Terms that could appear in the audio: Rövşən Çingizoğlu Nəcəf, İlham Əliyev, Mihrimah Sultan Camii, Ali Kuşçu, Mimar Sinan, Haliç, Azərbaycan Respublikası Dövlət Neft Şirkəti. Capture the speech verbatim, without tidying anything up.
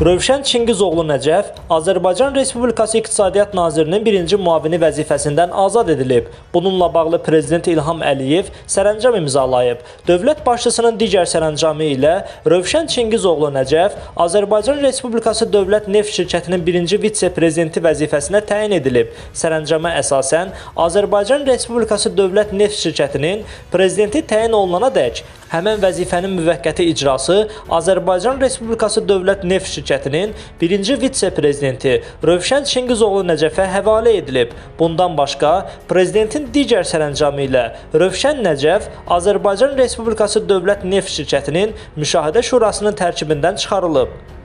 Rövşən Çingizoğlu Nəcəf Azərbaycan Respublikası İqtisadiyyat Nazirinin birinci müavini vəzifəsindən azad edilib. Bununla bağlı Prezident İlham Əliyev sərəncam imzalayıb. Dövlət başçısının digər sərəncamı ilə Rövşən Çingizoğlu Nəcəf Azərbaycan Respublikası Dövlət Neft Şirkətinin birinci vitse-prezidenti vəzifəsinə təyin edilib. Sərəncama əsasən Azərbaycan Respublikası Dövlət Neft Şirkətinin prezidenti təyin olunana dək həmin vəzifənin müvəqqəti icrası Azərbaycan Respublikası Dövlət Neft Şirkətinin birinci vitse-prezidenti Rövşən Çingizoğlu Nəcəfə həvalə edilib. Bundan başqa, Prezidentin digər sərəncamı ilə Rövşən Nəcəf Azərbaycan Respublikası Dövlət Neft Şirkətinin Müşahidə Şurasının tərkibindən çıxarılıb.